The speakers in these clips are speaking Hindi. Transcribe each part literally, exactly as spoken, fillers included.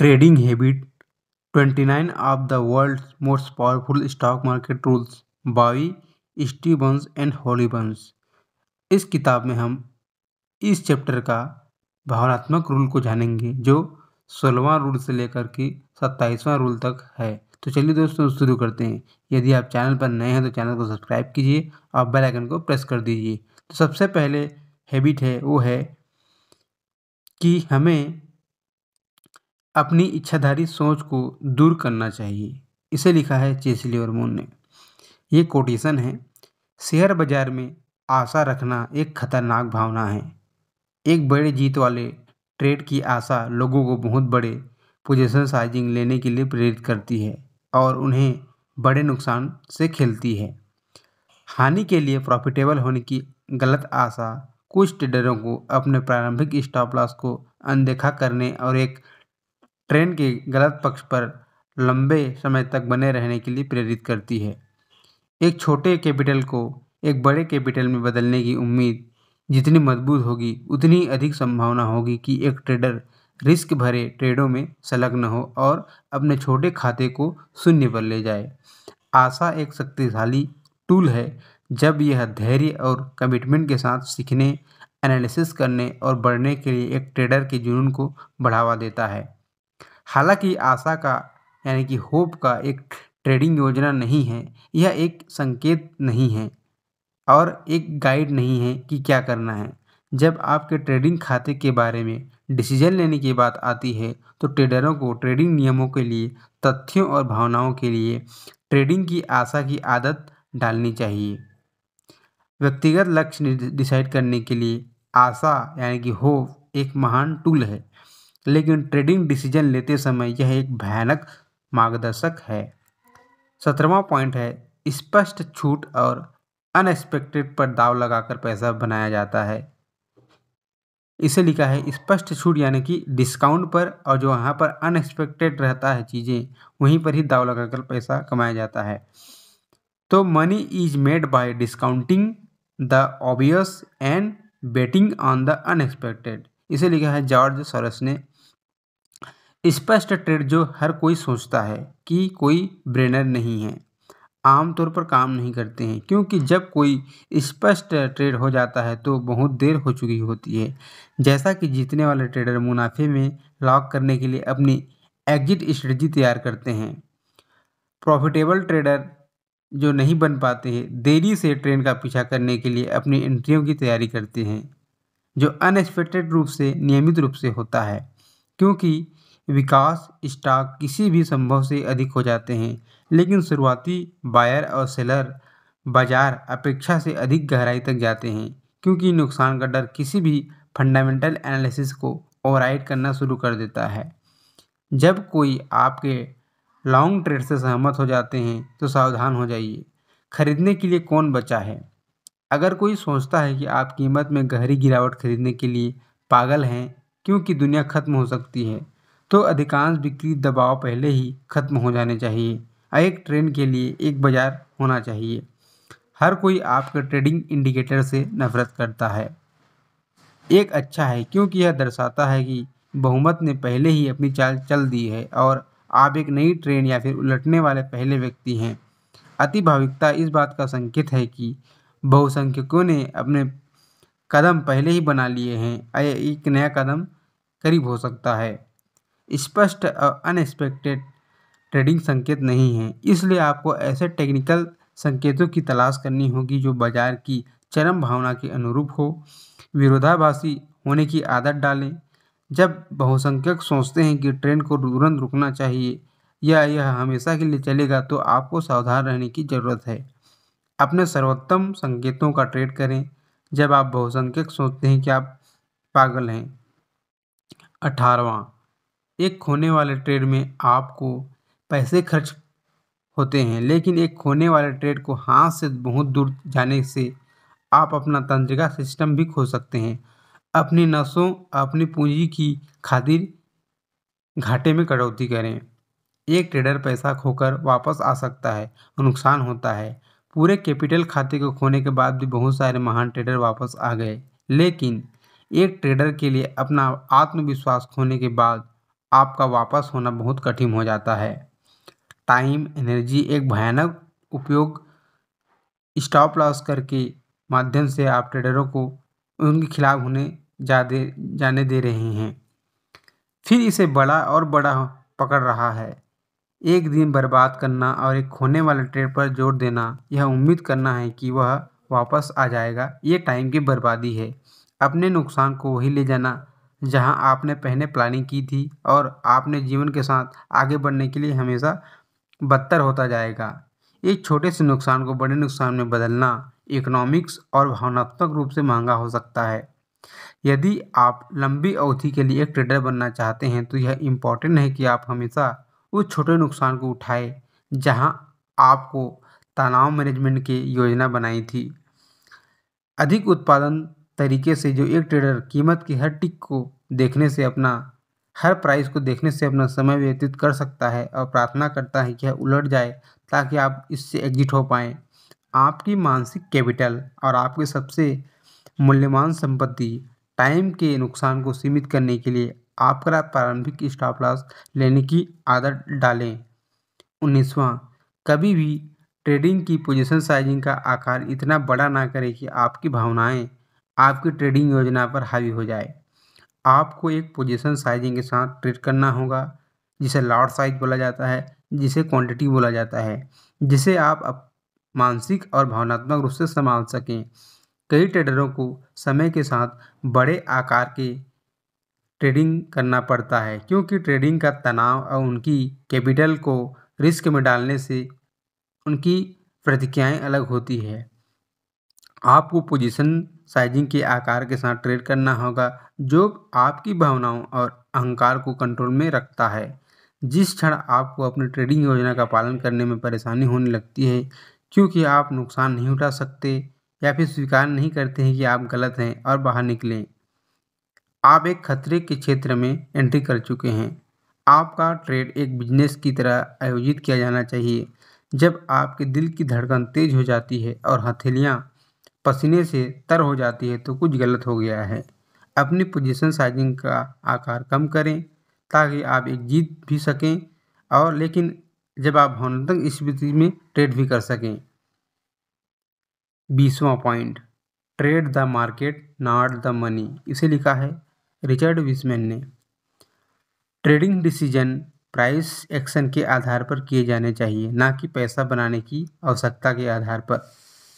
Trading habit twenty nine of the world's most powerful stock market rules by Stevens and हॉलीबंस। इस किताब में हम इस चैप्टर का भावनात्मक रूल को जानेंगे जो सोलहवां रूल से लेकर के सत्ताईसवां रूल तक है। तो चलिए दोस्तों शुरू करते हैं। यदि आप चैनल पर नए हैं तो चैनल को सब्सक्राइब कीजिए और बेल आइकन को प्रेस कर दीजिए। तो सबसे पहले हैबिट है वो है कि हमें अपनी इच्छाधारी सोच को दूर करना चाहिए। इसे लिखा है चेसिली और मून ने। ये कोटेशन है। शेयर बाजार में आशा रखना एक खतरनाक भावना है। एक बड़े जीत वाले ट्रेड की आशा लोगों को बहुत बड़े पोजीशन साइजिंग लेने के लिए प्रेरित करती है और उन्हें बड़े नुकसान से खेलती है। हानि के लिए प्रॉफिटेबल होने की गलत आशा कुछ ट्रेडरों को अपने प्रारंभिक स्टॉप लॉस को अनदेखा करने और एक ट्रेंड के गलत पक्ष पर लंबे समय तक बने रहने के लिए प्रेरित करती है। एक छोटे कैपिटल को एक बड़े कैपिटल में बदलने की उम्मीद जितनी मजबूत होगी उतनी अधिक संभावना होगी कि एक ट्रेडर रिस्क भरे ट्रेडों में संलग्न हो और अपने छोटे खाते को शून्य पर ले जाए। आशा एक शक्तिशाली टूल है। जब यह धैर्य और कमिटमेंट के साथ सीखने, एनालिसिस करने और बढ़ने के लिए एक ट्रेडर के जुनून को बढ़ावा देता है। हालांकि आशा का यानी कि होप का एक ट्रेडिंग योजना नहीं है। यह एक संकेत नहीं है और एक गाइड नहीं है कि क्या करना है। जब आपके ट्रेडिंग खाते के बारे में डिसीजन लेने की बात आती है तो ट्रेडरों को ट्रेडिंग नियमों के लिए तथ्यों और भावनाओं के लिए ट्रेडिंग की आशा की आदत डालनी चाहिए। व्यक्तिगत लक्ष्य डिसाइड करने के लिए आशा यानी कि होप एक महान टूल है, लेकिन ट्रेडिंग डिसीजन लेते समय यह एक भयानक मार्गदर्शक है। सत्रहवां पॉइंट है स्पष्ट छूट और अनएक्सपेक्टेड पर दाव लगाकर पैसा बनाया जाता है। इसे लिखा है स्पष्ट छूट यानी कि डिस्काउंट पर, और जो यहाँ पर अनएक्सपेक्टेड रहता है चीज़ें वहीं पर ही दाव लगाकर पैसा कमाया जाता है। तो money is made by discounting the obvious and betting on the unexpected. इसे लिखा है जॉर्ज सोरस ने। स्पष्ट ट्रेड जो हर कोई सोचता है कि कोई ब्रेनर नहीं है, आमतौर पर काम नहीं करते हैं, क्योंकि जब कोई स्पष्ट ट्रेड हो जाता है तो बहुत देर हो चुकी होती है। जैसा कि जीतने वाले ट्रेडर मुनाफे में लॉक करने के लिए अपनी एग्जिट स्ट्रेटजी तैयार करते हैं। प्रॉफिटेबल ट्रेडर जो नहीं बन पाते हैं देरी से ट्रेंड का पीछा करने के लिए अपनी एंट्रियों की तैयारी करते हैं, जो अनएक्सपेक्टेड रूप से नियमित रूप से होता है, क्योंकि विकास स्टॉक किसी भी संभव से अधिक हो जाते हैं। लेकिन शुरुआती बायर और सेलर बाजार अपेक्षा से अधिक गहराई तक जाते हैं, क्योंकि नुकसान का डर किसी भी फंडामेंटल एनालिसिस को ओवरराइड करना शुरू कर देता है। जब कोई आपके लॉन्ग ट्रेड से सहमत हो जाते हैं तो सावधान हो जाइए। खरीदने के लिए कौन बचा है? अगर कोई सोचता है कि आप कीमत में गहरी गिरावट खरीदने के लिए पागल हैं क्योंकि दुनिया ख़त्म हो सकती है, तो अधिकांश बिक्री दबाव पहले ही खत्म हो जाने चाहिए और एक ट्रेंड के लिए एक बाज़ार होना चाहिए। हर कोई आपके ट्रेडिंग इंडिकेटर से नफरत करता है। एक अच्छा है क्योंकि यह दर्शाता है कि बहुमत ने पहले ही अपनी चाल चल दी है और आप एक नई ट्रेंड या फिर उलटने वाले पहले व्यक्ति हैं। अतिभाविकता इस बात का संकेत है कि बहुसंख्यकों ने अपने कदम पहले ही बना लिए हैं। एक नया कदम करीब हो सकता है। स्पष्ट और अनएक्सपेक्टेड ट्रेडिंग संकेत नहीं है, इसलिए आपको ऐसे टेक्निकल संकेतों की तलाश करनी होगी जो बाजार की चरम भावना के अनुरूप हो। विरोधाभासी होने की आदत डालें। जब बहुसंख्यक सोचते हैं कि ट्रेंड को तुरंत रुकना चाहिए या यह हमेशा के लिए चलेगा, तो आपको सावधान रहने की ज़रूरत है। अपने सर्वोत्तम संकेतों का ट्रेड करें जब आप बहुसंख्यक सोचते हैं कि आप पागल हैं। अठारहवां, एक खोने वाले ट्रेड में आपको पैसे खर्च होते हैं, लेकिन एक खोने वाले ट्रेड को हाथ से बहुत दूर जाने से आप अपना तंत्रिका सिस्टम भी खो सकते हैं। अपनी नसों, अपनी पूंजी की खातिर घाटे में कटौती करें। एक ट्रेडर पैसा खोकर वापस आ सकता है और नुकसान होता है। पूरे कैपिटल खाते को खोने के बाद भी बहुत सारे महान ट्रेडर वापस आ गए, लेकिन एक ट्रेडर के लिए अपना आत्मविश्वास खोने के बाद आपका वापस होना बहुत कठिन हो जाता है। टाइम एनर्जी एक भयानक उपयोग स्टॉप लॉस करके माध्यम से आप ट्रेडरों को उनके खिलाफ होने जादे जाने दे रहे हैं, फिर इसे बड़ा और बड़ा पकड़ रहा है। एक दिन बर्बाद करना और एक खोने वाले ट्रेड पर जोर देना, यह उम्मीद करना है कि वह वापस आ जाएगा, ये टाइम की बर्बादी है। अपने नुकसान को वही ले जाना जहां आपने पहले प्लानिंग की थी, और आपने जीवन के साथ आगे बढ़ने के लिए हमेशा बदतर होता जाएगा। एक छोटे से नुकसान को बड़े नुकसान में बदलना इकोनॉमिक्स और भावनात्मक रूप से महंगा हो सकता है। यदि आप लंबी अवधि के लिए एक ट्रेडर बनना चाहते हैं तो यह इम्पॉर्टेंट है कि आप हमेशा उस छोटे नुकसान को उठाएं जहां आपको तनाव मैनेजमेंट की योजना बनाई थी। अधिक उत्पादन तरीके से जो एक ट्रेडर कीमत की हर टिक को देखने से अपना हर प्राइस को देखने से अपना समय व्यतीत कर सकता है और प्रार्थना करता है कि यह उलट जाए ताकि आप इससे एग्जिट हो पाएँ। आपकी मानसिक कैपिटल और आपके सबसे मूल्यवान संपत्ति टाइम के नुकसान को सीमित करने के लिए आपका प्रारंभिक स्टॉप लॉस लेने की आदत डालें। उन्नीसवां, कभी भी ट्रेडिंग की पोजीशन साइजिंग का आकार इतना बड़ा ना करें कि आपकी भावनाएं आपकी ट्रेडिंग योजना पर हावी हो जाए। आपको एक पोजीशन साइजिंग के साथ ट्रेड करना होगा जिसे लॉट साइज बोला जाता है, जिसे क्वांटिटी बोला जाता है, जिसे आप मानसिक और भावनात्मक रूप से संभाल सकें। कई ट्रेडरों को समय के साथ बड़े आकार के ट्रेडिंग करना पड़ता है क्योंकि ट्रेडिंग का तनाव और उनकी कैपिटल को रिस्क में डालने से उनकी प्रतिक्रियाएं अलग होती है। आपको पोजीशन साइजिंग के आकार के साथ ट्रेड करना होगा जो आपकी भावनाओं और अहंकार को कंट्रोल में रखता है। जिस क्षण आपको अपनी ट्रेडिंग योजना का पालन करने में परेशानी होने लगती है क्योंकि आप नुकसान नहीं उठा सकते या फिर स्वीकार नहीं करते हैं कि आप गलत हैं और बाहर निकलें, आप एक खतरे के क्षेत्र में एंट्री कर चुके हैं। आपका ट्रेड एक बिजनेस की तरह आयोजित किया जाना चाहिए। जब आपके दिल की धड़कन तेज हो जाती है और हथेलियां पसीने से तर हो जाती है तो कुछ गलत हो गया है। अपनी पोजीशन साइजिंग का आकार कम करें ताकि आप एक जीत भी सकें और लेकिन जब आप भावनात्मक स्थिति में ट्रेड भी कर सकें। बीसवां point, trade the market not the money, इसे लिखा है रिचर्ड विस्मैन ने। ट्रेडिंग डिसीजन प्राइस एक्शन के आधार पर किए जाने चाहिए, ना कि पैसा बनाने की आवश्यकता के आधार पर।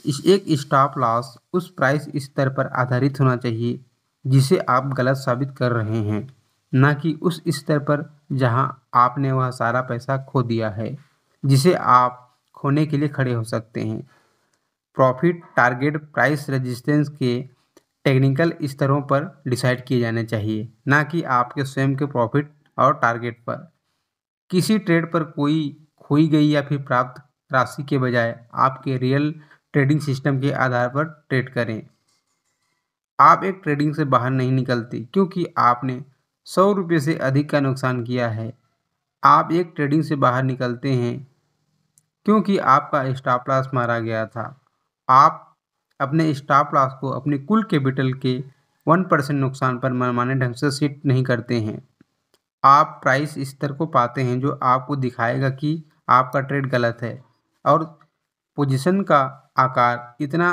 इस एक स्टॉप लॉस उस प्राइस स्तर पर आधारित होना चाहिए जिसे आप गलत साबित कर रहे हैं, ना कि उस स्तर पर जहां आपने वह सारा पैसा खो दिया है जिसे आप खोने के लिए खड़े हो सकते हैं। प्रॉफिट टारगेट प्राइस रेजिस्टेंस के टेक्निकल स्तरों पर डिसाइड किए जाने चाहिए, ना कि आपके स्वयं के प्रॉफिट और टारगेट पर। किसी ट्रेड पर कोई खोई गई या फिर प्राप्त राशि के बजाय आपके रियल ट्रेडिंग सिस्टम के आधार पर ट्रेड करें। आप एक ट्रेडिंग से बाहर नहीं निकलते क्योंकि आपने सौ रुपये से अधिक का नुकसान किया है। आप एक ट्रेडिंग से बाहर निकलते हैं क्योंकि आपका स्टॉप लॉस मारा गया था। आप अपने स्टॉप लॉस को अपने कुल कैपिटल के वन परसेंट नुकसान पर मनमाने ढंग से सेट नहीं करते हैं। आप प्राइस स्तर को पाते हैं जो आपको दिखाएगा कि आपका ट्रेड गलत है, और पोजीशन का आकार इतना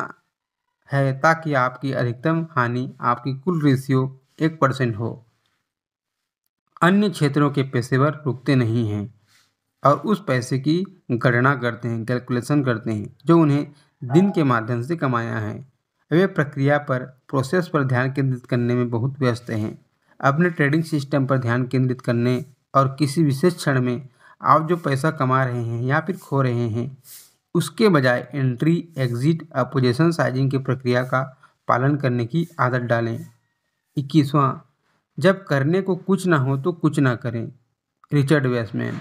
है ताकि आपकी अधिकतम हानि आपकी कुल रेशियो एक परसेंट हो। अन्य क्षेत्रों के पेशेवर रुकते नहीं हैं और उस पैसे की गणना करते हैं, कैलकुलेशन करते हैं जो उन्हें दिन के माध्यम से कमाया है। वे प्रक्रिया पर प्रोसेस पर ध्यान केंद्रित करने में बहुत व्यस्त हैं। अपने ट्रेडिंग सिस्टम पर ध्यान केंद्रित करने और किसी विशेष क्षण में आप जो पैसा कमा रहे हैं या फिर खो रहे हैं उसके बजाय एंट्री एग्जिट और पोजीशन साइजिंग की प्रक्रिया का पालन करने की आदत डालें। इक्कीसवां, जब करने को कुछ ना हो तो कुछ ना करें, रिचर्ड वेस्टमैन।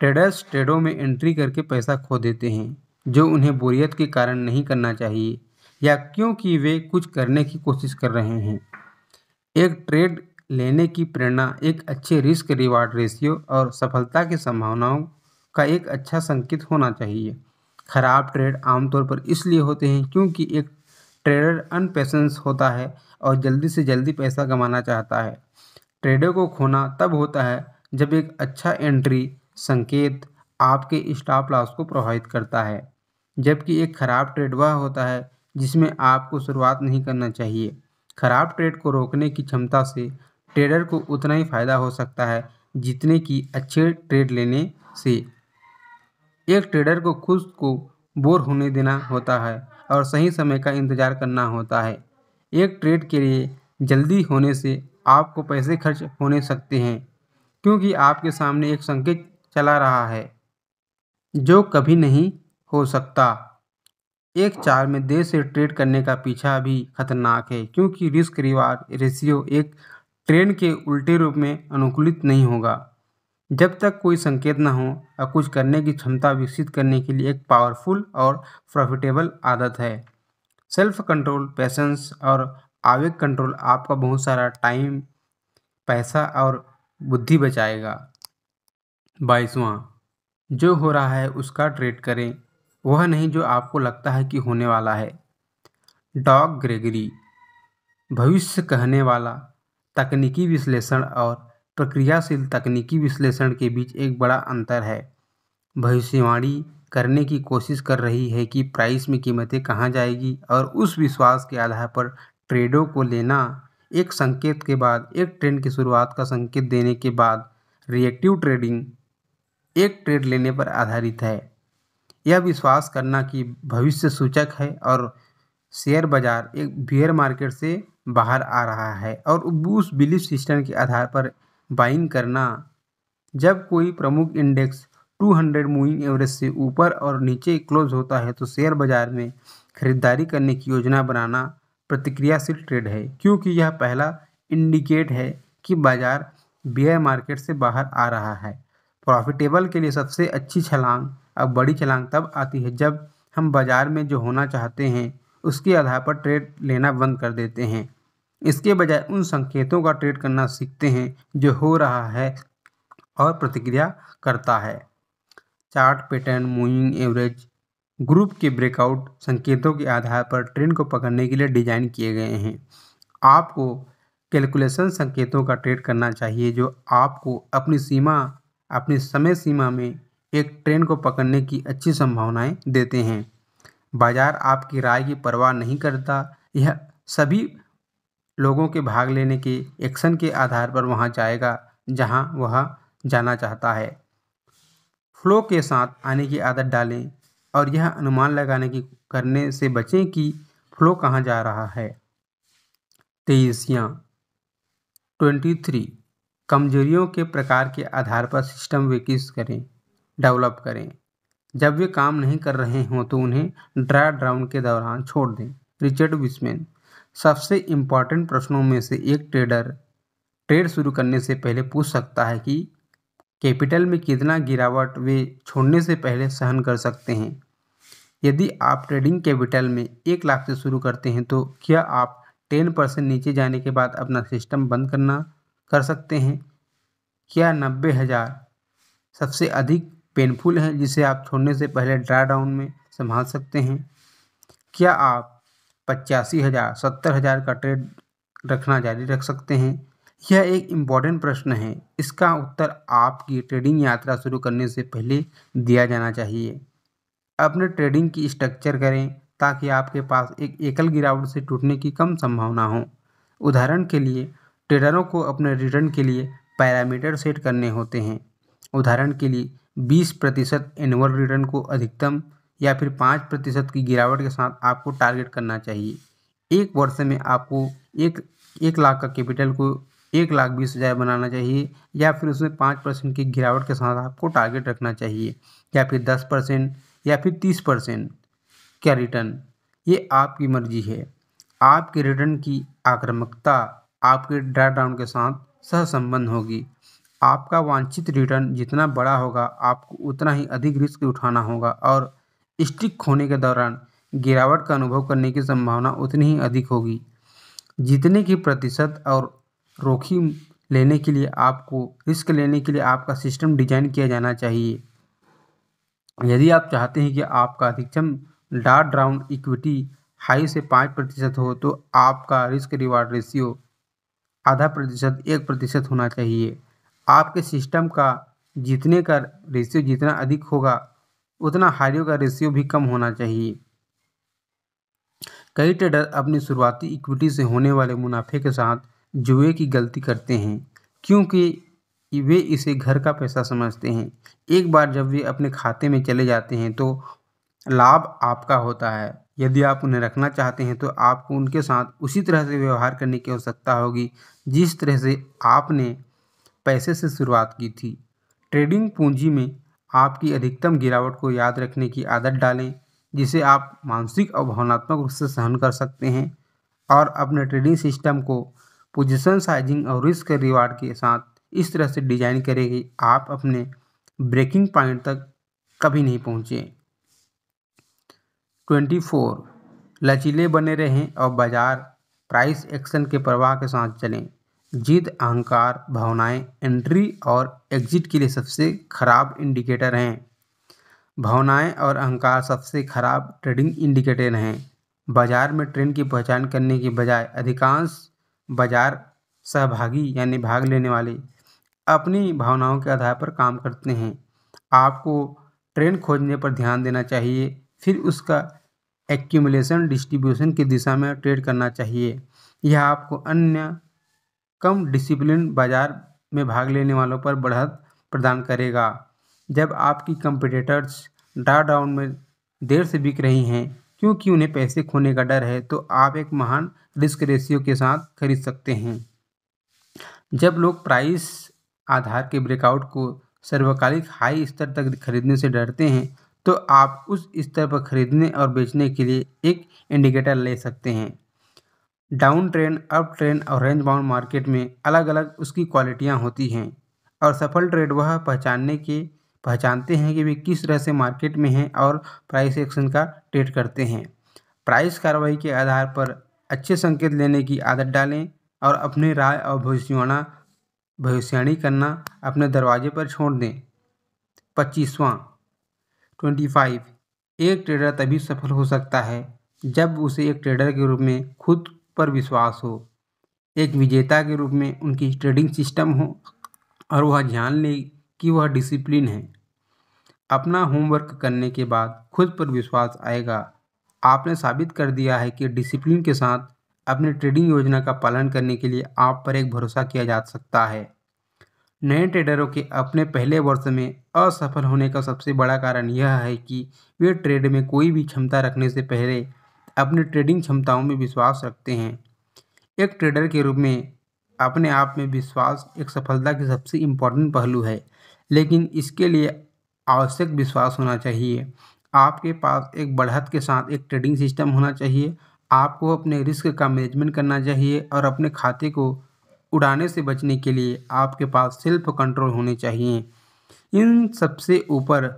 ट्रेडर्स ट्रेडों में एंट्री करके पैसा खो देते हैं जो उन्हें बोरियत के कारण नहीं करना चाहिए या क्योंकि वे कुछ करने की कोशिश कर रहे हैं। एक ट्रेड लेने की प्रेरणा एक अच्छे रिस्क रिवार्ड रेशियो और सफलता की संभावनाओं का एक अच्छा संकेत होना चाहिए। खराब ट्रेड आमतौर पर इसलिए होते हैं क्योंकि एक ट्रेडर अनपेशेंस होता है और जल्दी से जल्दी पैसा कमाना चाहता है। ट्रेडों को खोना तब होता है जब एक अच्छा एंट्री संकेत आपके स्टॉप लॉस को प्रभावित करता है, जबकि एक खराब ट्रेड वह होता है जिसमें आपको शुरुआत नहीं करना चाहिए। खराब ट्रेड को रोकने की क्षमता से ट्रेडर को उतना ही फायदा हो सकता है जितने की अच्छे ट्रेड लेने से। एक ट्रेडर को खुद को बोर होने देना होता है और सही समय का इंतज़ार करना होता है। एक ट्रेड के लिए जल्दी होने से आपको पैसे खर्च होने सकते हैं, क्योंकि आपके सामने एक संकेत चला रहा है जो कभी नहीं हो सकता। एक चार में देर से ट्रेड करने का पीछा भी खतरनाक है, क्योंकि रिस्क रिवार्ड रेशियो एक ट्रेंड के उल्टे रूप में अनुकूलित नहीं होगा। जब तक कोई संकेत न हो और कुछ करने की क्षमता विकसित करने के लिए एक पावरफुल और प्रॉफिटेबल आदत है। सेल्फ कंट्रोल, पैसेंस और आवेग कंट्रोल आपका बहुत सारा टाइम, पैसा और बुद्धि बचाएगा। बाईसवां, जो हो रहा है उसका ट्रेड करें, वह नहीं जो आपको लगता है कि होने वाला है। Doug Gregory. भविष्य कहने वाला तकनीकी विश्लेषण और प्रक्रियाशील तकनीकी विश्लेषण के बीच एक बड़ा अंतर है। भविष्यवाणी करने की कोशिश कर रही है कि प्राइस में कीमतें कहां जाएगी और उस विश्वास के आधार पर ट्रेडों को लेना। एक संकेत के बाद, एक ट्रेंड की शुरुआत का संकेत देने के बाद रिएक्टिव ट्रेडिंग एक ट्रेड लेने पर आधारित है। यह विश्वास करना कि भविष्य सूचक है और शेयर बाजार एक बेयर मार्केट से बाहर आ रहा है और उस बिलीफ सिस्टम के आधार पर बाइंग करना। जब कोई प्रमुख इंडेक्स दो सौ मूविंग एवरेज से ऊपर और नीचे क्लोज होता है तो शेयर बाजार में खरीदारी करने की योजना बनाना प्रतिक्रियाशील ट्रेड है, क्योंकि यह पहला इंडिकेट है कि बाजार बेयर मार्केट से बाहर आ रहा है। प्रॉफिटेबल के लिए सबसे अच्छी छलांग अब बड़ी छलांग तब आती है जब हम बाजार में जो होना चाहते हैं उसके आधार पर ट्रेड लेना बंद कर देते हैं। इसके बजाय उन संकेतों का ट्रेड करना सीखते हैं जो हो रहा है और प्रतिक्रिया करता है। Chart pattern, moving average, group के ब्रेकआउट संकेतों के आधार पर ट्रेंड को पकड़ने के लिए डिजाइन किए गए हैं। आपको कैलकुलेशन संकेतों का ट्रेड करना चाहिए जो आपको अपनी सीमा अपनी समय सीमा में एक ट्रेंड को पकड़ने की अच्छी संभावनाएं देते हैं। बाजार आपकी राय की परवाह नहीं करता, यह सभी लोगों के भाग लेने के एक्शन के आधार पर वहां जाएगा जहां वह जाना चाहता है। फ्लो के साथ आने की आदत डालें और यह अनुमान लगाने की करने से बचें कि फ्लो कहां जा रहा है। तेईसियाँ ट्वेंटी थ्री कमजोरियों के प्रकार के आधार पर सिस्टम विकसित करें, डेवलप करें। जब वे काम नहीं कर रहे हों तो उन्हें ड्राई डाउन के दौरान छोड़ दें। Richard Weissman. सबसे इम्पॉर्टेंट प्रश्नों में से एक ट्रेडर ट्रेड शुरू करने से पहले पूछ सकता है कि कैपिटल में कितना गिरावट वे छोड़ने से पहले सहन कर सकते हैं। यदि आप ट्रेडिंग कैपिटल में एक लाख से शुरू करते हैं तो क्या आप टेन परसेंट नीचे जाने के बाद अपना सिस्टम बंद करना कर सकते हैं? क्या नब्बे हज़ार सबसे अधिक पेनफुल है जिसे आप छोड़ने से पहले ड्रा डाउन में संभाल सकते हैं? क्या आप पचासी हज़ार सत्तर हज़ार का ट्रेड रखना जारी रख सकते हैं? यह एक इम्पॉर्टेंट प्रश्न है। इसका उत्तर आपकी ट्रेडिंग यात्रा शुरू करने से पहले दिया जाना चाहिए। अपने ट्रेडिंग की स्ट्रक्चर करें ताकि आपके पास एक एकल गिरावट से टूटने की कम संभावना हो। उदाहरण के लिए ट्रेडरों को अपने रिटर्न के लिए पैरामीटर सेट करने होते हैं। उदाहरण के लिए बीस प्रतिशत एनुअल रिटर्न को अधिकतम या फिर पाँच प्रतिशत की गिरावट के साथ आपको टारगेट करना चाहिए। एक वर्ष में आपको एक एक लाख का कैपिटल को एक लाख बीस हज़ार बनाना चाहिए या फिर उसमें पाँच परसेंट की गिरावट के साथ आपको टारगेट रखना चाहिए या फिर दस परसेंट या फिर तीस परसेंट क्या रिटर्न, ये आपकी मर्जी है। आपके रिटर्न की आक्रामकता आपके ड्रा डाउन के साथ सहसंबंध होगी। आपका वांछित रिटर्न जितना बड़ा होगा आपको उतना ही अधिक रिस्क उठाना होगा और स्टिक होने के दौरान गिरावट का अनुभव करने की संभावना उतनी ही अधिक होगी। जीतने की प्रतिशत और रोखी लेने के लिए आपको रिस्क लेने के लिए आपका सिस्टम डिजाइन किया जाना चाहिए। यदि आप चाहते हैं कि आपका अधिकतम डाउट डाउन इक्विटी हाई से पाँच प्रतिशत हो तो आपका रिस्क रिवार्ड रेशियो आधा प्रतिशत एक प्रतिशत होना चाहिए। आपके सिस्टम का जीतने का रेशियो जितना अधिक होगा उतना हारियों का रेशियो भी कम होना चाहिए। कई ट्रेडर अपनी शुरुआती इक्विटी से होने वाले मुनाफे के साथ जुए की गलती करते हैं, क्योंकि वे इसे घर का पैसा समझते हैं। एक बार जब वे अपने खाते में चले जाते हैं तो लाभ आपका होता है। यदि आप उन्हें रखना चाहते हैं तो आपको उनके साथ उसी तरह से व्यवहार करने की आवश्यकता होगी जिस तरह से आपने पैसे से शुरुआत की थी। ट्रेडिंग पूंजी में आपकी अधिकतम गिरावट को याद रखने की आदत डालें, जिसे आप मानसिक और भावनात्मक रूप से सहन कर सकते हैं, और अपने ट्रेडिंग सिस्टम को पोजीशन साइजिंग और रिस्क रिवार्ड के साथ इस तरह से डिजाइन करें कि आप अपने ब्रेकिंग पॉइंट तक कभी नहीं पहुँचें। चौबीस लचीले बने रहें और बाजार प्राइस एक्शन के प्रवाह के साथ चलें। जिद, अहंकार भावनाएं एंट्री और एग्जिट के लिए सबसे खराब इंडिकेटर हैं। भावनाएं और अहंकार सबसे खराब ट्रेडिंग इंडिकेटर हैं। बाजार में ट्रेंड की पहचान करने के बजाय अधिकांश बाजार सहभागी यानी भाग लेने वाले अपनी भावनाओं के आधार पर काम करते हैं। आपको ट्रेंड खोजने पर ध्यान देना चाहिए, फिर उसका एक्यूमुलेशन डिस्ट्रीब्यूशन की दिशा में ट्रेड करना चाहिए। यह आपको अन्य कम डिसिप्लिन बाजार में भाग लेने वालों पर बढ़त प्रदान करेगा। जब आपकी कंपटीटर्स ड्राउन में देर से बिक रही हैं क्योंकि उन्हें पैसे खोने का डर है, तो आप एक महान रिस्क रेशियो के साथ खरीद सकते हैं। जब लोग प्राइस आधार के ब्रेकआउट को सर्वकालिक हाई स्तर तक खरीदने से डरते हैं, तो आप उस स्तर पर खरीदने और बेचने के लिए एक इंडिकेटर ले सकते हैं। डाउन ट्रेंड, अप ट्रेंड और रेंज बाउंड मार्केट में अलग अलग उसकी क्वालिटियां होती हैं, और सफल ट्रेड वह पहचानने के पहचानते हैं कि वे किस तरह से मार्केट में हैं और प्राइस एक्शन का ट्रेड करते हैं। प्राइस कार्रवाई के आधार पर अच्छे संकेत लेने की आदत डालें और अपनी राय और भविष्यवाणी भविष्यवाणी करना अपने दरवाजे पर छोड़ दें। पच्चीसवां पच्चीस एक ट्रेडर तभी सफल हो सकता है जब उसे एक ट्रेडर के रूप में खुद पर विश्वास हो, एक विजेता के रूप में उनकी ट्रेडिंग सिस्टम हो, और वह जान ले कि वह डिसिप्लिन है। अपना होमवर्क करने के बाद खुद पर विश्वास आएगा। आपने साबित कर दिया है कि डिसिप्लिन के साथ अपनी ट्रेडिंग योजना का पालन करने के लिए आप पर एक भरोसा किया जा सकता है। नए ट्रेडरों के अपने पहले वर्ष में असफल होने का सबसे बड़ा कारण यह है कि वे ट्रेड में कोई भी क्षमता रखने से पहले अपने ट्रेडिंग क्षमताओं में विश्वास रखते हैं। एक ट्रेडर के रूप में अपने आप में विश्वास एक सफलता की सबसे इम्पोर्टेंट पहलू है, लेकिन इसके लिए आवश्यक विश्वास होना चाहिए। आपके पास एक बढ़त के साथ एक ट्रेडिंग सिस्टम होना चाहिए। आपको अपने रिस्क का मैनेजमेंट करना चाहिए और अपने खाते को उड़ाने से बचने के लिए आपके पास सेल्फ कंट्रोल होने चाहिए। इन सबसे ऊपर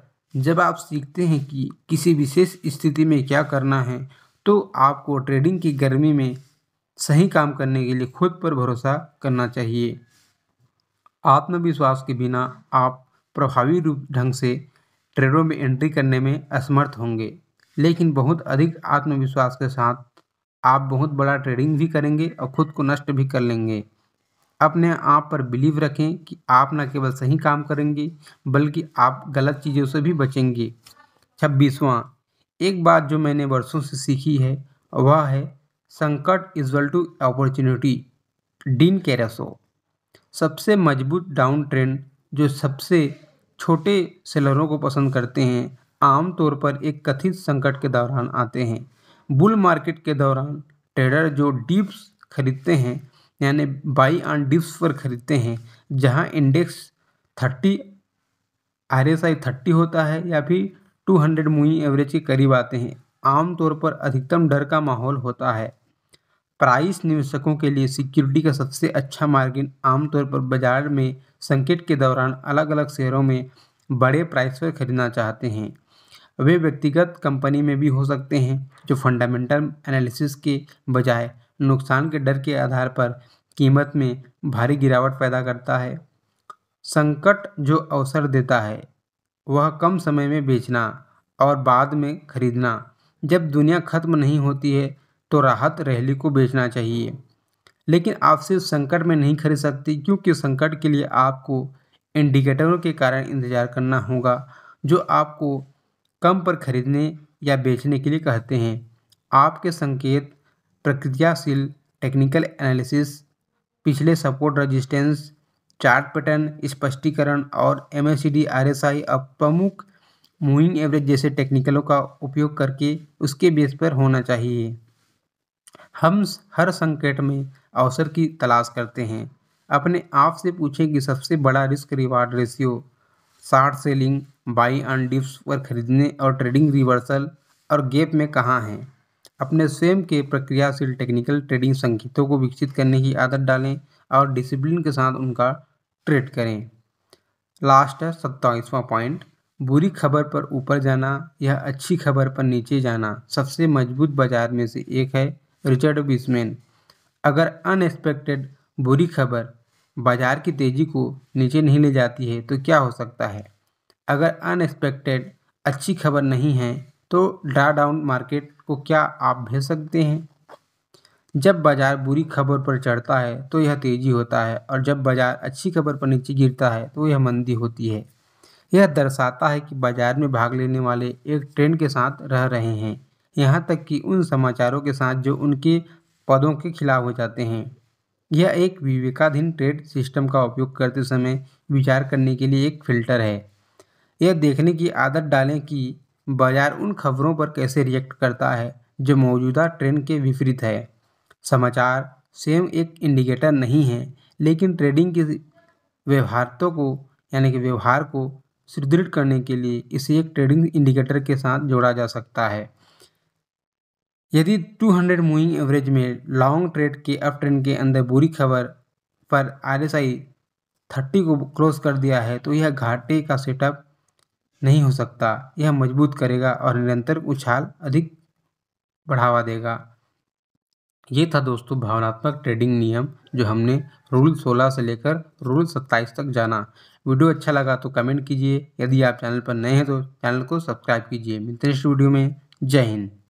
जब आप सीखते हैं कि किसी विशेष स्थिति में क्या करना है, तो आपको ट्रेडिंग की गर्मी में सही काम करने के लिए खुद पर भरोसा करना चाहिए। आत्मविश्वास के बिना आप प्रभावी रूप ढंग से ट्रेडों में एंट्री करने में असमर्थ होंगे, लेकिन बहुत अधिक आत्मविश्वास के साथ आप बहुत बड़ा ट्रेडिंग भी करेंगे और खुद को नष्ट भी कर लेंगे। अपने आप पर बिलीव रखें कि आप न केवल सही काम करेंगे बल्कि आप गलत चीज़ों से भी बचेंगे। छब्बीसवां एक बात जो मैंने वर्षों से सीखी है वह है संकट इक्वल टू अपॉर्चुनिटी। डीन कैरेसो। सबसे मजबूत डाउन ट्रेंड जो सबसे छोटे सेलरों को पसंद करते हैं, आमतौर पर एक कथित संकट के दौरान आते हैं। बुल मार्केट के दौरान ट्रेडर जो डिप्स खरीदते हैं यानी बाई ऑन डिप्स पर खरीदते हैं, जहां इंडेक्स तीस आरएसआई तीस होता है या फिर दो सौ मूविंग एवरेज के करीब आते हैं, आमतौर पर अधिकतम डर का माहौल होता है। प्राइस निवेशकों के लिए सिक्योरिटी का सबसे अच्छा मार्जिन आमतौर पर बाजार में संकट के दौरान अलग अलग शेयरों में बड़े प्राइस पर खरीदना चाहते हैं। वे व्यक्तिगत कंपनी में भी हो सकते हैं जो फंडामेंटल एनालिसिस के बजाय नुकसान के डर के आधार पर कीमत में भारी गिरावट पैदा करता है। संकट जो अवसर देता है वह कम समय में बेचना और बाद में खरीदना। जब दुनिया खत्म नहीं होती है तो राहत रैली को बेचना चाहिए। लेकिन आपसे उस संकट में नहीं खरीद सकती, क्योंकि उस संकट के लिए आपको इंडिकेटरों के कारण इंतज़ार करना होगा जो आपको कम पर खरीदने या बेचने के लिए कहते हैं। आपके संकेत प्रक्रियाशील टेक्निकल एनालिसिस, पिछले सपोर्ट रेजिस्टेंस, चार्ट पैटर्न स्पष्टीकरण और M A C D, R S I और प्रमुख मूविंग एवरेज जैसे टेक्निकलों का उपयोग करके उसके बेस पर होना चाहिए। हम हर संकट में अवसर की तलाश करते हैं। अपने आप से पूछें कि सबसे बड़ा risk reward ratio short selling, buy on dips पर खरीदने और ट्रेडिंग रिवर्सल और गैप में कहाँ है। अपने स्वयं के प्रक्रियाशील टेक्निकल ट्रेडिंग संकेतों को विकसित करने की आदत डालें और डिसिप्लिन के साथ उनका ट्रेड करें। लास्ट है सत्ताईसवां पॉइंट, बुरी खबर पर ऊपर जाना या अच्छी खबर पर नीचे जाना सबसे मजबूत बाजार में से एक है। रिचर्ड बीसमैन। अगर अनएक्सपेक्टेड बुरी खबर बाजार की तेजी को नीचे नहीं ले जाती है तो क्या हो सकता है? अगर अनएक्सपेक्टेड अच्छी खबर नहीं है तो ड्रा डाउन मार्केट को क्या आप भेज सकते हैं? जब बाजार बुरी खबर पर चढ़ता है तो यह तेज़ी होता है, और जब बाजार अच्छी खबर पर नीचे गिरता है तो यह मंदी होती है। यह दर्शाता है कि बाजार में भाग लेने वाले एक ट्रेंड के साथ रह रहे हैं, यहाँ तक कि उन समाचारों के साथ जो उनके पदों के खिलाफ हो जाते हैं। यह एक विवेकाधीन ट्रेड सिस्टम का उपयोग करते समय विचार करने के लिए एक फिल्टर है। यह देखने की आदत डालें कि बाजार उन खबरों पर कैसे रिएक्ट करता है जो मौजूदा ट्रेंड के विपरीत है। समाचार स्वयं एक इंडिकेटर नहीं है, लेकिन ट्रेडिंग के व्यवहारों को यानी कि व्यवहार को सुदृढ़ करने के लिए इसे एक ट्रेडिंग इंडिकेटर के साथ जोड़ा जा सकता है। यदि दो सौ मूविंग एवरेज में लॉन्ग ट्रेड के अप ट्रेंड के अंदर बुरी खबर पर आर एस आई तीस को क्रॉस कर दिया है तो यह घाटे का सेटअप नहीं हो सकता। यह मजबूत करेगा और निरंतर उछाल अधिक बढ़ावा देगा। ये था दोस्तों भावनात्मक ट्रेडिंग नियम, जो हमने रूल सोलह से लेकर रूल सत्ताईस तक जाना। वीडियो अच्छा लगा तो कमेंट कीजिए। यदि आप चैनल पर नए हैं तो चैनल को सब्सक्राइब कीजिए। मिलते हैं नेक्स्ट वीडियो में। जय हिंद।